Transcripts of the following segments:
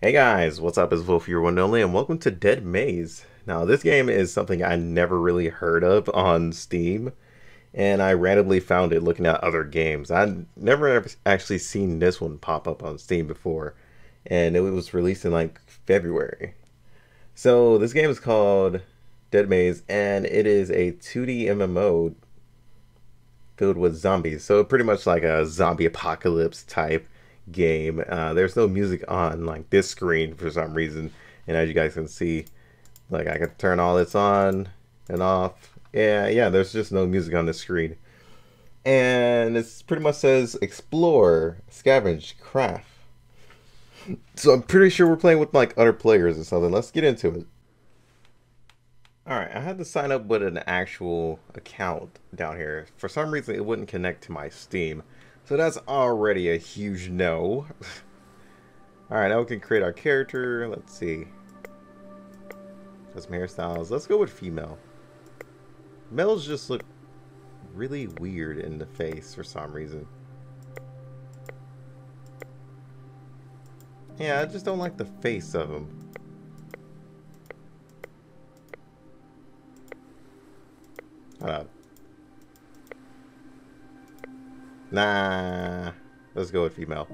Hey guys, what's up? It's Wolf, your one and only, and welcome to Dead Maze. Now, this game is something I never really heard of on Steam, and I randomly found it looking at other games. I'd never actually seen this one pop up on Steam before, and it was released in like February. So, this game is called Dead Maze, and it is a 2D MMO filled with zombies. So, pretty much like a zombie apocalypse type game. There's no music on like this screen for some reason, and as you guys can see, like I can turn all this on and off. Yeah, there's just no music on this screen, and it's pretty much says explore, scavenge, craft. So I'm pretty sure we're playing with like other players or something. Let's get into it. Alright, I had to sign up with an actual account down here. For some reason it wouldn't connect to my Steam. So that's already a huge no. Alright, now we can create our character. Let's see. Custom hairstyles. Let's go with female. Males just look really weird in the face for some reason. Yeah, I just don't like the face of them. Hold up. Nah, let's go with female.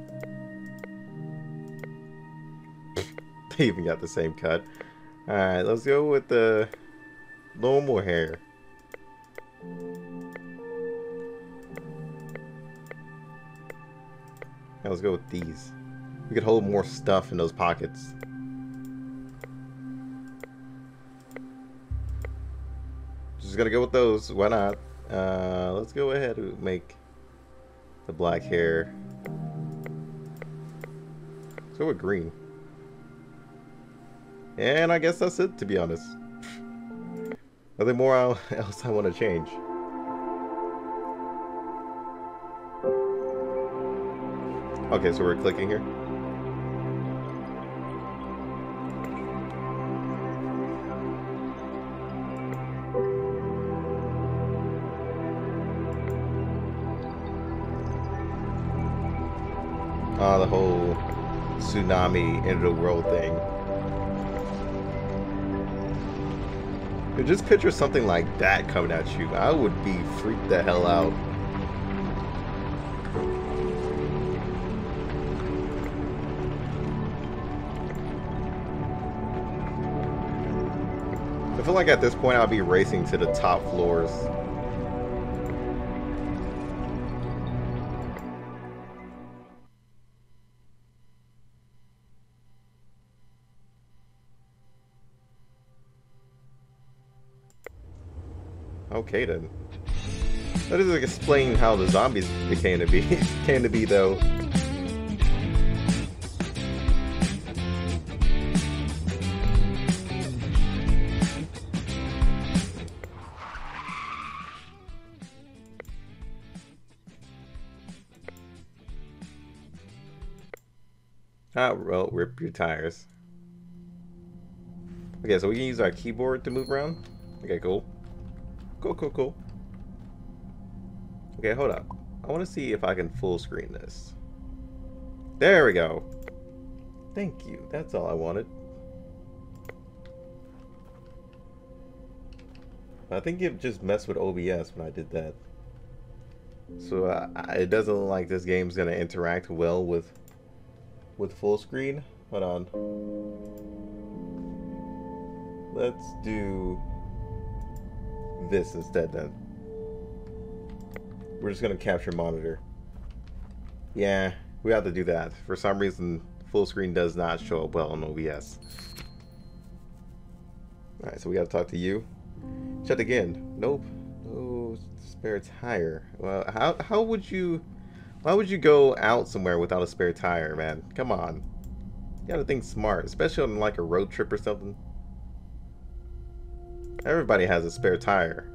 They even got the same cut. Alright, let's go with the normal hair. Now let's go with these. We could hold more stuff in those pockets. Just gonna go with those, why not? Let's go ahead and make the black hair. Let's go with green. And I guess that's it, to be honest. Nothing more else I want to change. Okay, so we're clicking here. Oh, the whole tsunami end of the world thing. Dude, just picture something like that coming at you. I would be freaked the hell out. I feel like at this point I'll be racing to the top floors. Okay then. That doesn't explain how the zombies came to be though. Ah, well, rip your tires. Okay, so we can use our keyboard to move around. Okay, cool. Cool. Okay, hold up. I want to see if I can full screen this. There we go. Thank you. That's all I wanted. I think it just messed with OBS when I did that. So it doesn't look like this game's going to interact well with full screen. Hold on. Let's do this instead then. We're just gonna capture monitor. Yeah, we have to do that. For some reason full screen does not show up well on OBS. Alright, so we gotta talk to you. Check again. Nope. No spare tire. Well, why would you go out somewhere without a spare tire, man? Come on. You gotta think smart, especially on like a road trip or something. Everybody has a spare tire.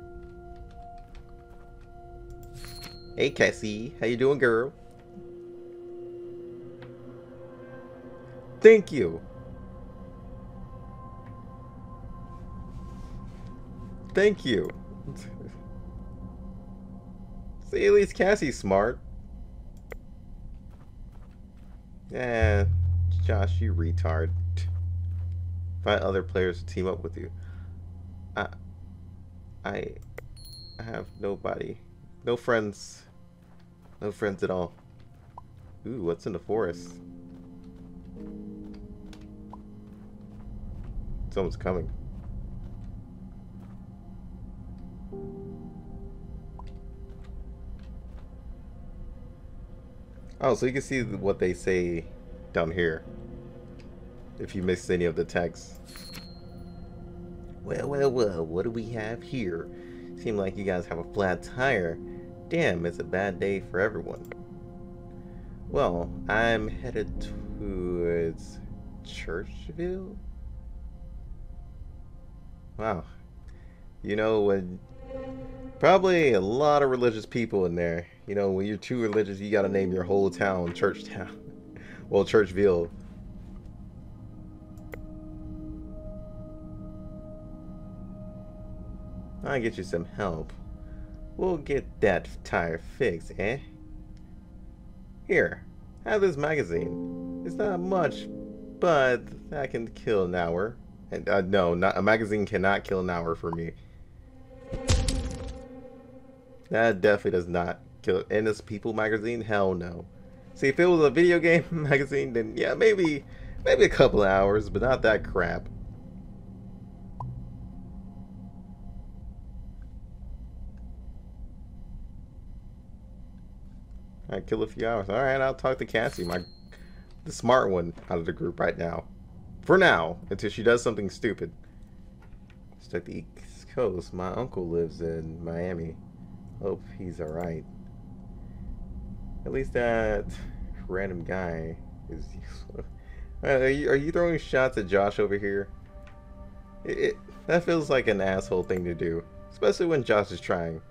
Hey Cassie, how you doing, girl? Thank you. Thank you. See, at least Cassie's smart. Yeah, Josh, you retard. Find other players to team up with you. I have nobody. No friends. No friends at all. Ooh, what's in the forest? Someone's coming. Oh, so you can see what they say down here. If you missed any of the text. Well, well, well, what do we have here? Seem like you guys have a flat tire. Damn, it's a bad day for everyone. Well, I'm headed towards Churchville? Wow. You know, when probably a lot of religious people in there. You know, when you're too religious, you gotta name your whole town Churchtown. Well, Churchville. I'll get you some help. We'll get that tire fixed, eh? Here, have this magazine. It's not much, but I can kill an hour. And no, not a magazine cannot kill an hour for me. That definitely does not kill. And this People magazine? Hell no. See, if it was a video game magazine, then yeah, maybe a couple of hours, but not that crap. I kill a few hours. Alright, I'll talk to Cassie, the smart one out of the group right now. For now, until she does something stupid. Stuck to the East Coast. My uncle lives in Miami. Hope he's alright. At least that random guy is useless. Are you throwing shots at Josh over here? That feels like an asshole thing to do. Especially when Josh is trying.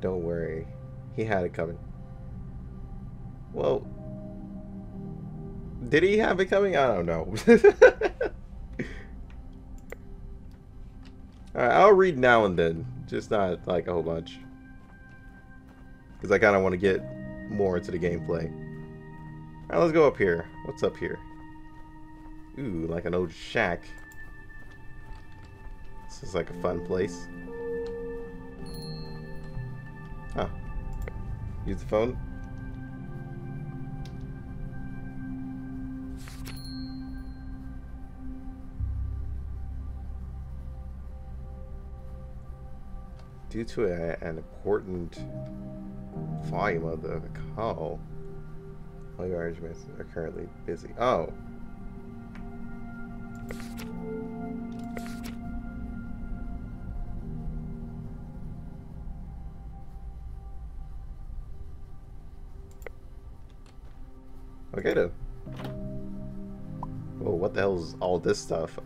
Don't worry, he had it coming. Well, did he have it coming? I don't know. Alright, I'll read now and then, just not like a whole bunch, because I kind of want to get more into the gameplay. Alright, let's go up here. What's up here? Ooh, like an old shack. This is like a fun place. Huh. Use the phone. Due to an important volume of the call, all your arrangements are currently busy. Oh. Okay then. Whoa, what the hell is all this stuff?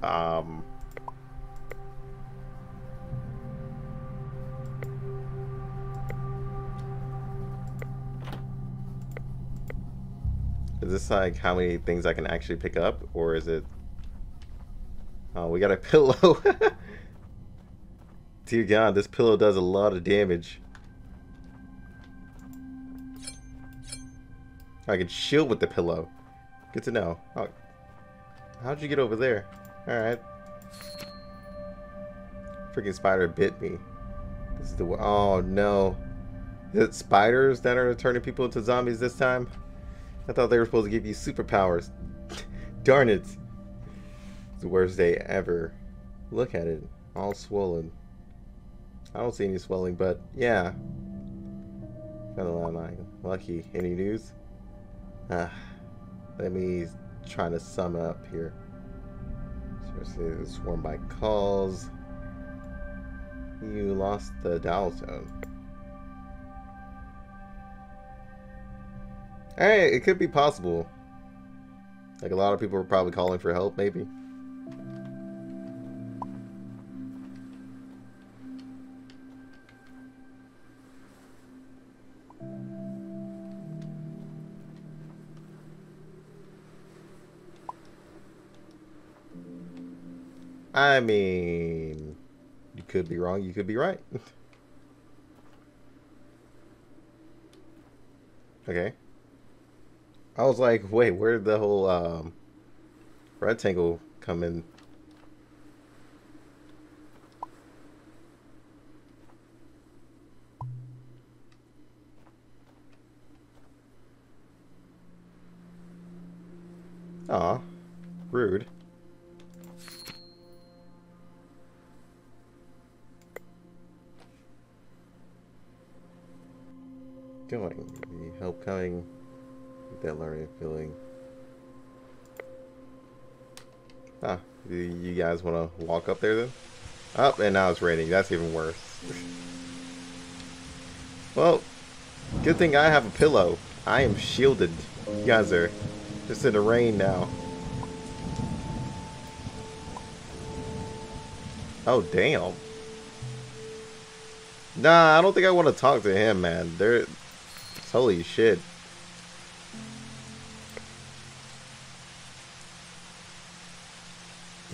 Is this like how many things I can actually pick up, or is it? Oh, we got a pillow. Dear God, this pillow does a lot of damage. I can shield with the pillow. Good to know. Oh, how'd you get over there? Alright. Freaking spider bit me. This is the one. Oh no. Is it spiders that are turning people into zombies this time? I thought they were supposed to give you superpowers. Darn it. It's the worst day ever. Look at it. All swollen. I don't see any swelling, but yeah. Found a landmine. Lucky. Any news? Let me try to sum up here. So swarmed by calls. You lost the dial tone. Alright, it could be possible. Like a lot of people were probably calling for help, maybe. I mean, you could be wrong, you could be right. Okay. I was like, wait, where did the whole rectangle come in? Aw, rude. Doing the help coming with that learning feeling. Ah, you guys want to walk up there then? Oh, and now it's raining. That's even worse. Well, good thing I have a pillow. I am shielded. You guys are just in the rain now. Oh, damn. Nah, I don't think I want to talk to him, man. They're... Holy shit.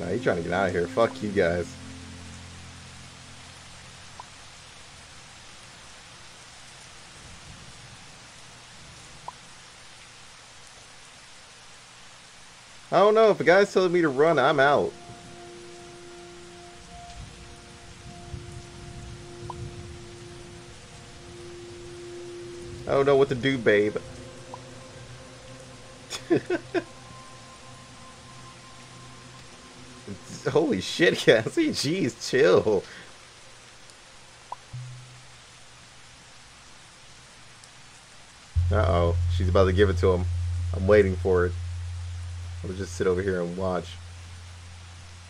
Nah, he's trying to get out of here. Fuck you guys. I don't know. If a guy's telling me to run, I'm out. I don't know what to do, babe. Holy shit, Cassie. Jeez, chill. Uh-oh. She's about to give it to him. I'm waiting for it. I'll just sit over here and watch.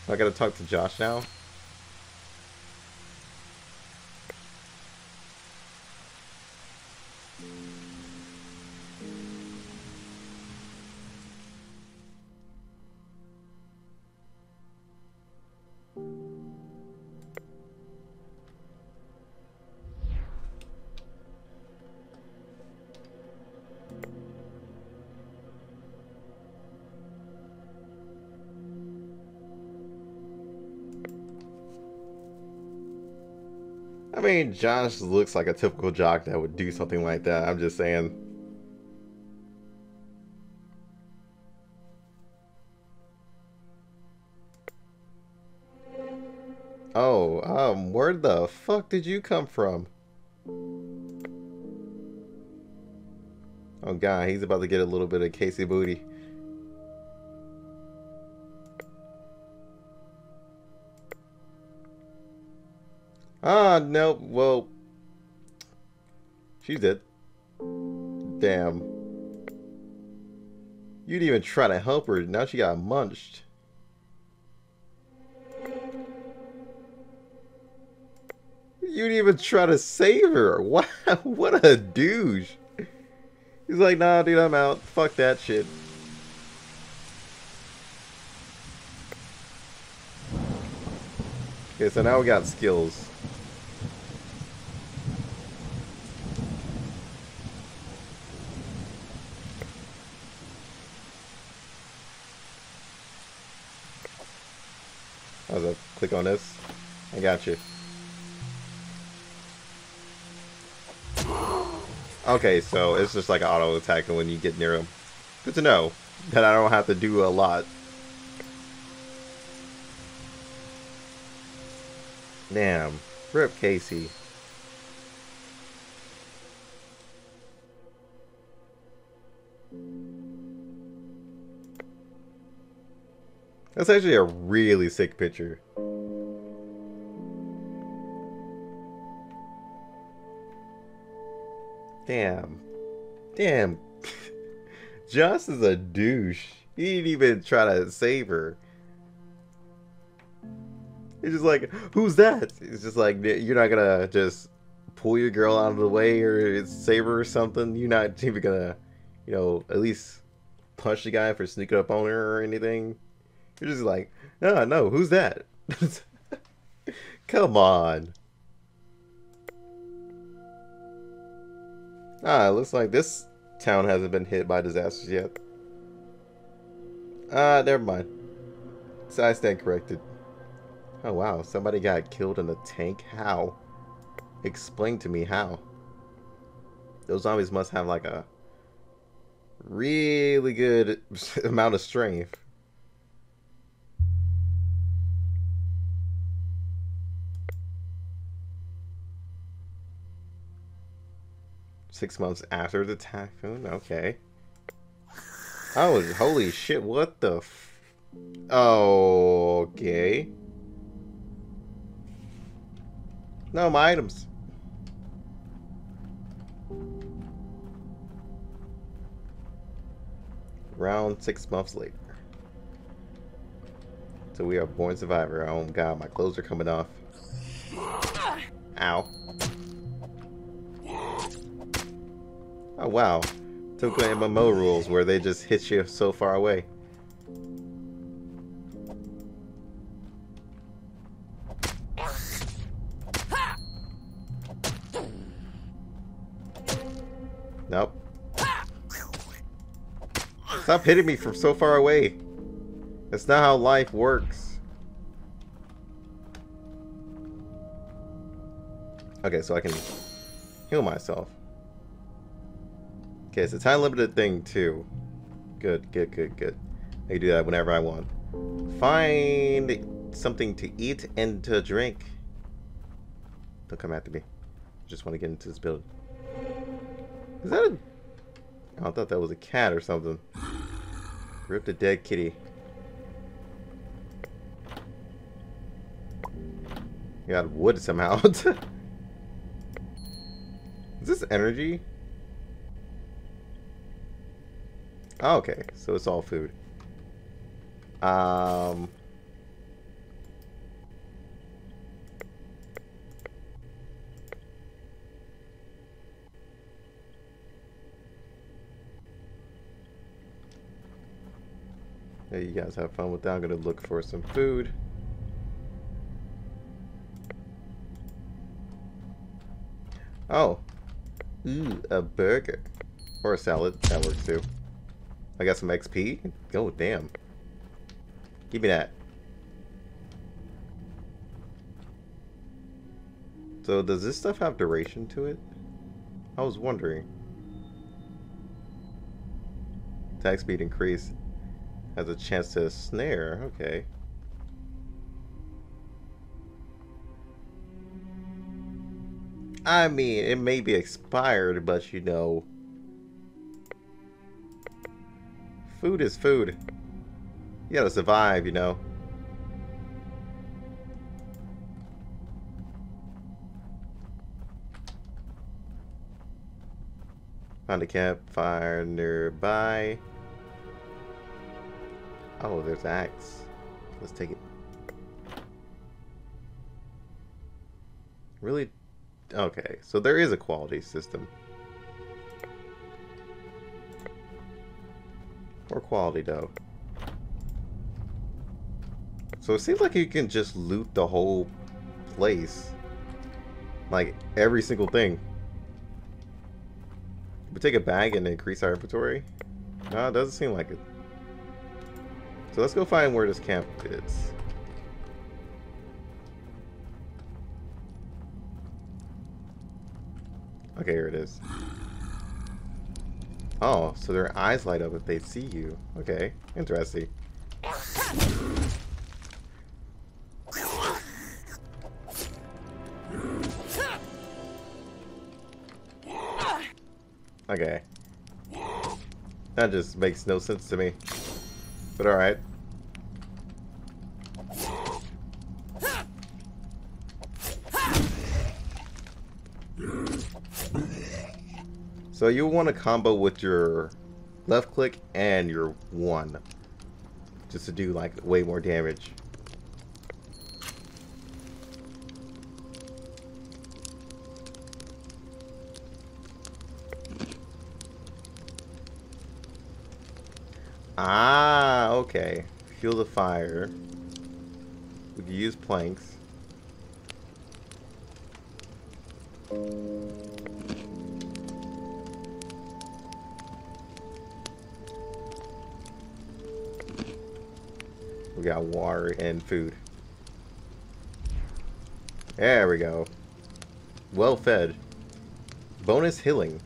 I gotta talk to Josh now. I mean, Josh looks like a typical jock that would do something like that. I'm just saying. Oh, where the fuck did you come from? Oh god, he's about to get a little bit of Casey booty. Ah, no, well, she did. Damn. You didn't even try to help her. Now she got munched. You didn't even try to save her. What? What a douche. He's like, nah, dude, I'm out. Fuck that shit. Okay, so now we got skills. I was gonna click on this. I got you. Okay, so it's just like auto attacking when you get near him. Good to know that I don't have to do a lot. Damn. Rip Casey. That's actually a really sick picture. Damn. Damn. Josh is a douche. He didn't even try to save her. It's just like, who's that? It's just like, you're not gonna just pull your girl out of the way or save her or something. You're not even gonna, you know, at least punch the guy for sneaking up on her or anything. You're just like, no, who's that? Come on. Ah, it looks like this town hasn't been hit by disasters yet. Ah, never mind. So I stand corrected. Oh wow, somebody got killed in a tank? How? Explain to me how. Those zombies must have like a really good amount of strength. Six months after the typhoon? Okay. Oh, holy shit, what the f... Oh, okay. No, my items. Around 6 months later. So we are born survivor. Oh god, my clothes are coming off. Ow. Oh wow. Took the MMO rules where they just hit you so far away. Nope. Stop hitting me from so far away. That's not how life works. Okay, so I can heal myself. Okay, it's a time limited thing too. Good, good, good, good. I can do that whenever I want. Find something to eat and to drink. Don't come after me. I just want to get into this building. Is that a... Oh, I thought that was a cat or something. Ripped a dead kitty. Got wood somehow. Is this energy? Oh, okay, so it's all food. You guys have fun with that. I'm gonna look for some food. Oh, ooh, a burger or a salad, that works too. I got some XP. Oh damn! Give me that. So does this stuff have duration to it? I was wondering. Attack speed increase. Has a chance to snare, okay. I mean, it may be expired, but you know. Food is food. You gotta survive, you know. Found a campfire nearby. Oh, there's an axe. Let's take it. Really? Okay, so there is a quality system. More quality, though. So it seems like you can just loot the whole place. Like, every single thing. We take a bag and increase our inventory? No, it doesn't seem like it. So let's go find where this camp is. Okay, here it is. Oh, so their eyes light up if they see you. Okay, interesting. Okay. That just makes no sense to me. But alright. So you want to combo with your left click and your one. Just to do like way more damage. Ah, okay. Fuel the fire. We can use planks. We got water and food. There we go. Well fed. Bonus healing.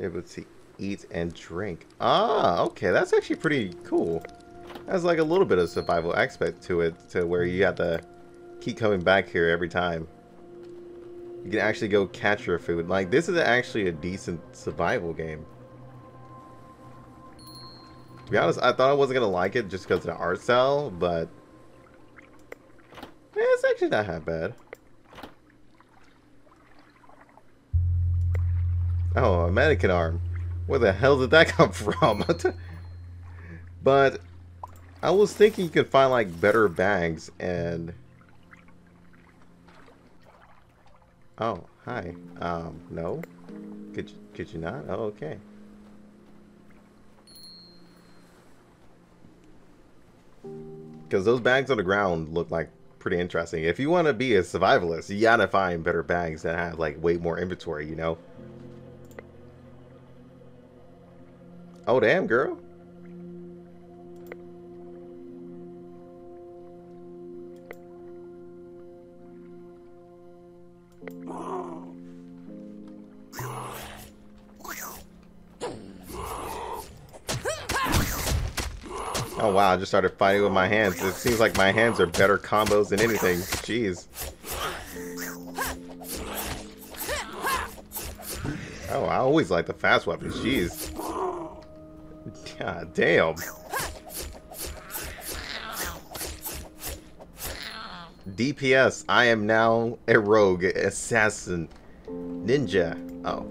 Able to eat and drink. Ah, okay, that's actually pretty cool. That's like a little bit of survival aspect to it, to where you have to keep coming back here every time. You can actually go catch your food. Like, this is actually a decent survival game. To be honest, I thought I wasn't going to like it just because of the art style, but... yeah, it's actually not that bad. Oh, a mannequin arm. Where the hell did that come from? But I was thinking you could find, like, better bags and... oh, hi. No? Could you not? Oh, okay. Because those bags on the ground look like pretty interesting. If you want to be a survivalist, you gotta find better bags that have, like, way more inventory, you know? Oh, damn, girl. Oh wow, I just started fighting with my hands. It seems like my hands are better combos than anything. Jeez. Oh, I always like the fast weapons. Jeez. God damn. DPS. I am now a rogue, assassin, ninja. Oh.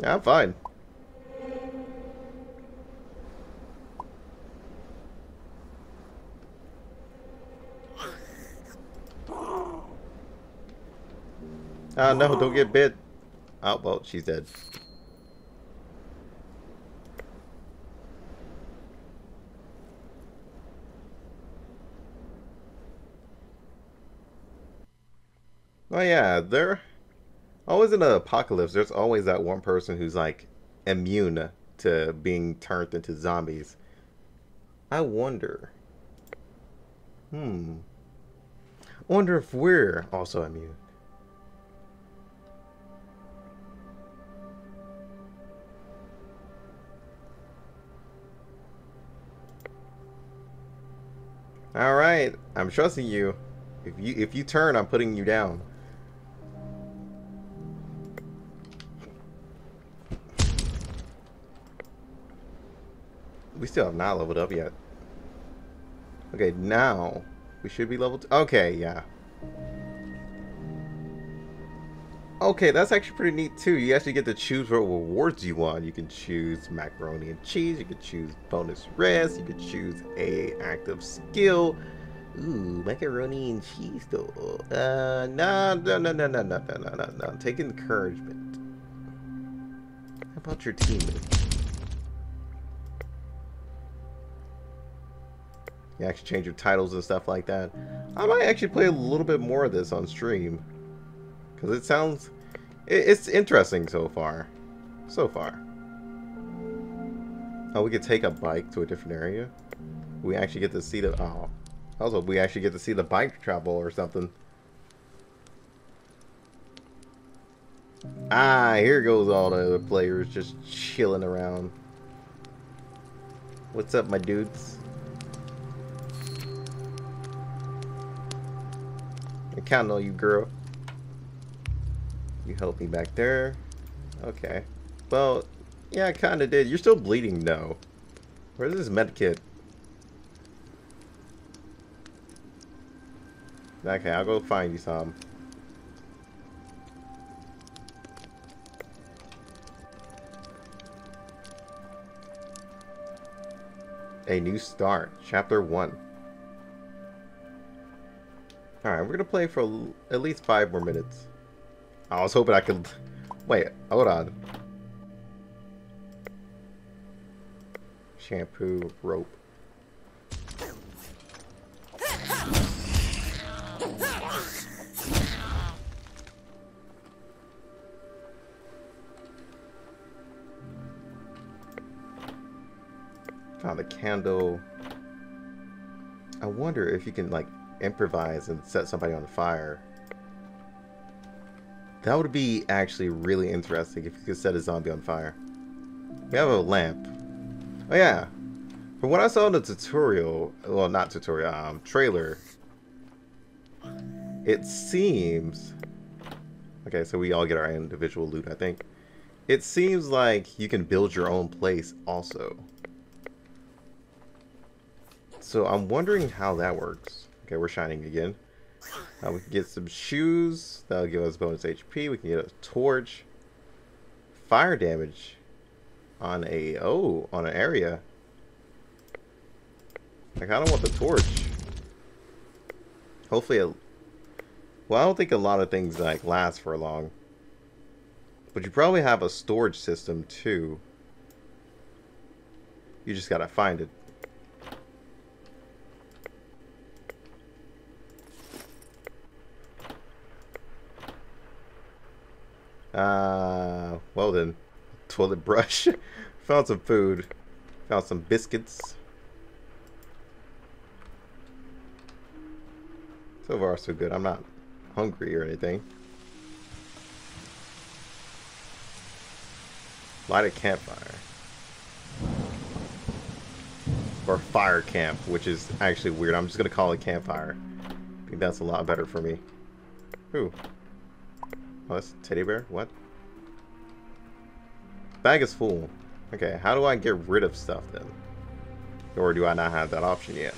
Yeah, I'm fine. Ah, no, don't get bit. Oh, well, she's dead. Oh, yeah, there... always in an apocalypse, there's always that one person who's, like, immune to being turned into zombies. I wonder... hmm... I wonder if we're also immune. Alright, I'm trusting you. If you turn, I'm putting you down. We still have not leveled up yet. Okay, now we should be leveled. Okay, yeah. Okay, that's actually pretty neat too. You actually get to choose what rewards you want. You can choose macaroni and cheese. You can choose bonus rest. You can choose a active skill. Ooh, macaroni and cheese though. No. Take encouragement. How about your teammates? You actually change your titles and stuff like that. I might actually play a little bit more of this on stream. Because it sounds... it's interesting so far. So far. Oh, we could take a bike to a different area. We actually get to see the... oh. Also, we actually get to see the bike travel or something. Ah, here goes all the other players just chilling around. What's up, my dudes? I'm counting on you, girl. You helped me back there. Okay. Well, yeah, I kind of did. You're still bleeding, though. Where's this med kit? Okay, I'll go find you some. A New Start, Chapter 1. Alright, we're gonna play for at least 5 more minutes. I was hoping I could... wait, hold on. Shampoo, rope. Found a candle. I wonder if you can, like, improvise and set somebody on fire. That would be actually really interesting if you could set a zombie on fire. We have a lamp. Oh yeah. From what I saw in the tutorial, well not tutorial, trailer, it seems... Okay, so we all get our individual loot, I think. It seems like you can build your own place also. So I'm wondering how that works. Okay, we're shining again. We can get some shoes. That'll give us bonus HP. We can get a torch. Fire damage on a on an area. I kind of want the torch. Hopefully, well, I don't think a lot of things like last for long. But you probably have a storage system too. You just gotta find it. Well then, toilet brush. Found some food. Found some biscuits. So far so good. I'm not hungry or anything. Light a campfire. Or fire camp, which is actually weird. I'm just gonna call it campfire. I think that's a lot better for me. Ooh. Oh, that's a teddy bear? What? Bag is full. Okay, how do I get rid of stuff then? Or do I not have that option yet?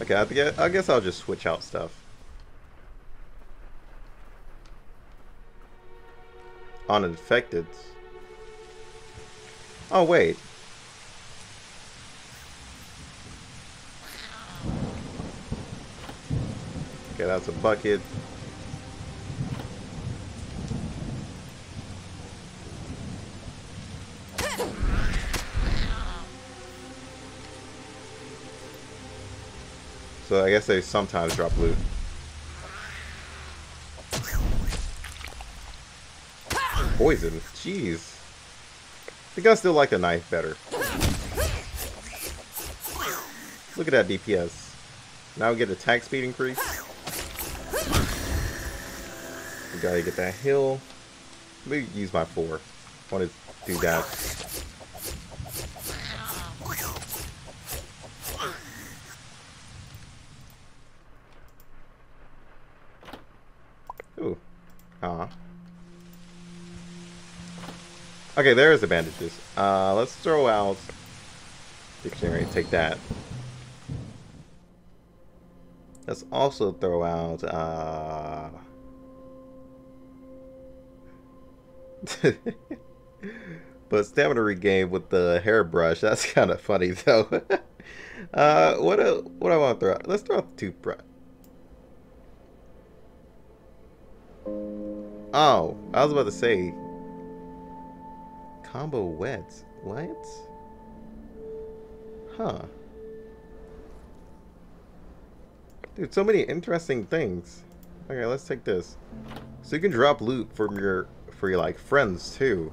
Okay, I guess I'll just switch out stuff. On infected. Oh wait. Okay, that's a bucket. So I guess they sometimes drop loot. Poison? Jeez. I think I still like the knife better. Look at that DPS. Now we get attack speed increase. We gotta get that heal. Let me use my 4. I want to do that. Ooh. Uh-huh. Okay, there is the bandages. Let's throw out dictionary. Take that. Let's also throw out. But stamina regain with the hairbrush. That's kind of funny though. What do I want to throw out? Let's throw out the toothbrush. Oh, I was about to say. Combo wet. What? Huh. Dude, so many interesting things. Okay, let's take this. So you can drop loot from your like friends too.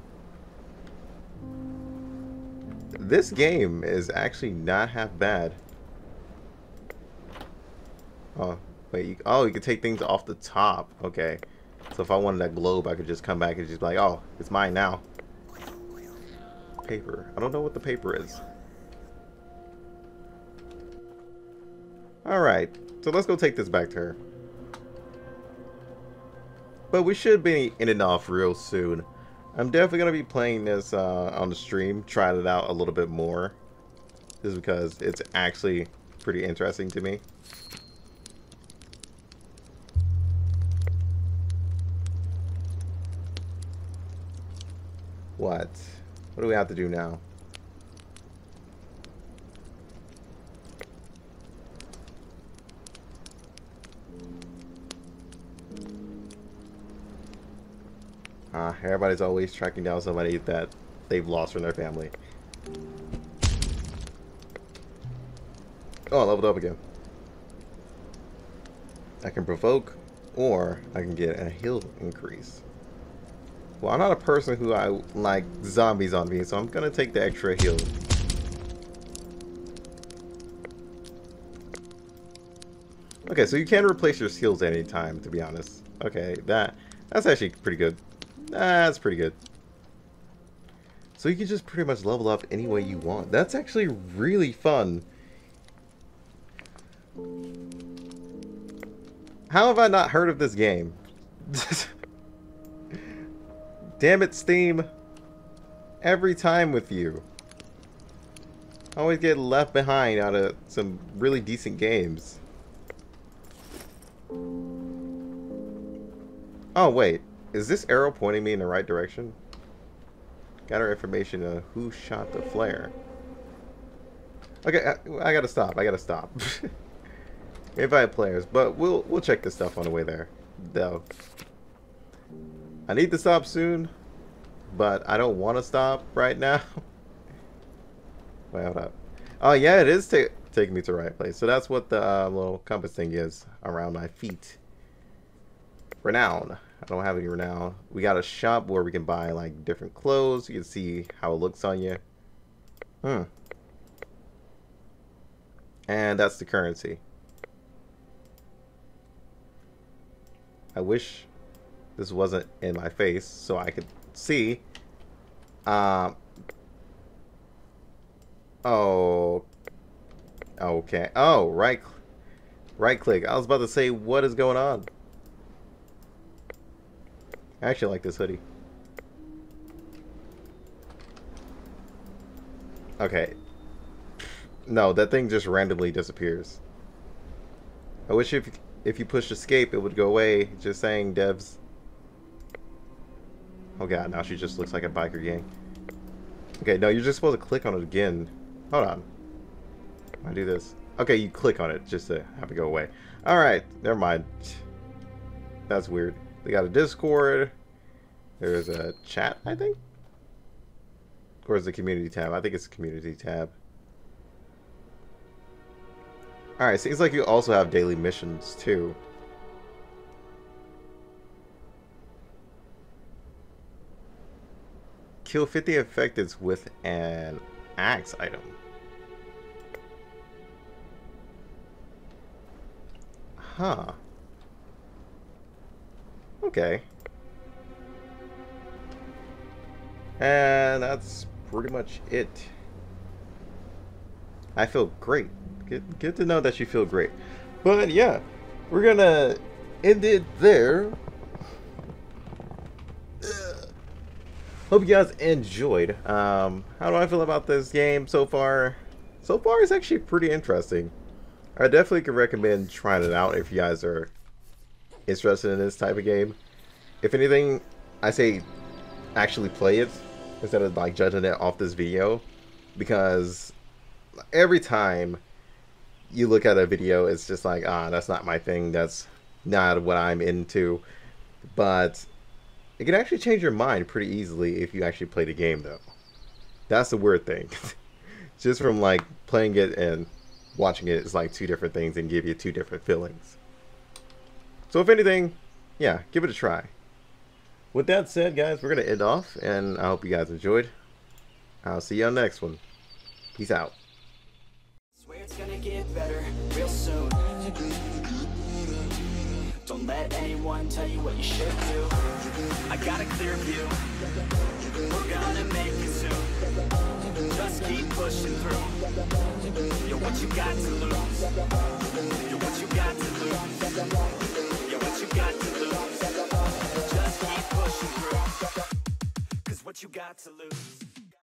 This game is actually not half bad. Oh, wait. You can take things off the top. Okay. So if I wanted that globe, I could just come back and just be like, oh, it's mine now. Paper. I don't know what the paper is. Alright, so let's go take this back to her. But we should be ending off real soon. I'm definitely going to be playing this on the stream, trying it out a little bit more. Just because it's actually pretty interesting to me. What? What do we have to do now? Everybody's always tracking down somebody that they've lost from their family. Oh, I leveled up again. I can provoke, or I can get a heal increase. Well, I'm not a person who I like zombies on me, so I'm gonna take the extra heal. Okay, so you can replace your skills at any time, to be honest. Okay, that's actually pretty good. That's pretty good. So you can just pretty much level up any way you want. That's actually really fun. How have I not heard of this game? Damn it, Steam. Every time with you. I always get left behind out of some really decent games. Oh, wait. Is this arrow pointing me in the right direction? Got our information on who shot the flare. Okay, I gotta stop. Invite players, but we'll check this stuff on the way there, though. I need to stop soon, but I don't want to stop right now. Wait, hold up. Oh, yeah, it is taking me to the right place. So that's what the little compass thing is around my feet. Renown. I don't have any renown. We got a shop where we can buy, like, different clothes. You can see how it looks on you. Hmm. And that's the currency. I wish this wasn't in my face so I could see. Oh. Okay. Oh, right click. I was about to say, what is going on? I actually like this hoodie. Okay. No, that thing just randomly disappears. I wish if you push escape, it would go away. Just saying, devs. Oh god, now she just looks like a biker gang. Okay, no, you're just supposed to click on it again. Hold on. I do this. Okay, you click on it just to have it go away. Alright, never mind. That's weird. They got a Discord. There's a chat, I think? Or is it the community tab? I think it's the community tab. Alright, seems like you also have daily missions, too. Kill 50 infected with an axe item. Huh. Okay. And that's pretty much it. I feel great. Good to know that you feel great. But yeah, we're gonna end it there. Hope you guys enjoyed. How do I feel about this game so far? So far, it's actually pretty interesting. I definitely could recommend trying it out if you guys are interested in this type of game. If anything, I say actually play it instead of like judging it off this video, because every time you look at a video, it's just like, ah, that's not my thing, that's not what I'm into. But it can actually change your mind pretty easily if you actually play the game, though. That's the weird thing. Just from like playing it and watching it, it's like two different things and give you two different feelings. So if anything, yeah, give it a try. With that said, guys, we're going to end off, and I hope you guys enjoyed. I'll see you on the next one. Peace out. Swear it's gonna get better real soon. Don't let anyone tell you what you should do. I got a clear view. We're gonna make it soon. Just keep pushing through. You're what you got to lose. You're what you got to lose. You got to lose. Just keep pushing through. 'Cause what you got to lose.